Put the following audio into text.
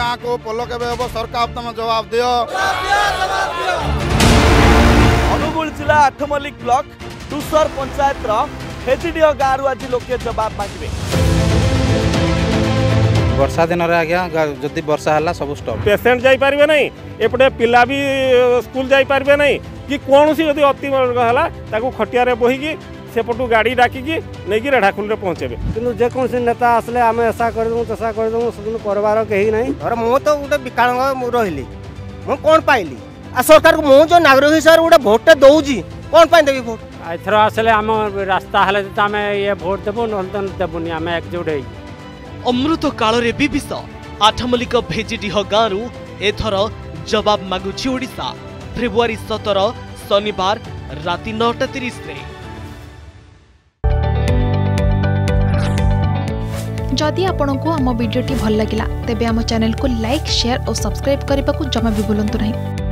गाँ को पोल के सरकार तुम जवाब दियो। अनुगुल जिला आठमल्लिक ब्लॉक तुषार पंचायत रेजिडीय गाँव आज लोके जवाब मांगे। वर्षा दिन आज्ञा जदि वर्षा है सब स्टॉप पेसेंट जापरें ना एपटे पिला भी स्कूल जापरें ना कि कौन सी जब अति है खटिया बोहिकी सेपटू गाड़ी डाकिकी नहीं कि रेढ़ाखोल में पहुँचेबे किंतु जेको नेता आसले आम ऐसा करदेमु तसा करदेमु से करवार कहीं ना और मु तो गोटे विकलांग रही मु कौन पाइली आ सरकार को मु जो नागरिक हिसाब गोटे भोटे दौजी कौन पाई देवी भोट एथर आसले आम रास्ता हेले तो आम ये भोट देवु ना देवुनि आम एकजुट हो अमृत काल रे विष आठमल्लिक भेजिडीह गाँव एथर जवाब मागुछि ओडिशा फेब्रुआरी 17 शनिवार राति 9:30 रे। जदि आपंको आम भिड्टे भल लगा तेब आम चैनल को लाइक, शेयर और सब्सक्राइब करने को जमा भी बुलां नहीं।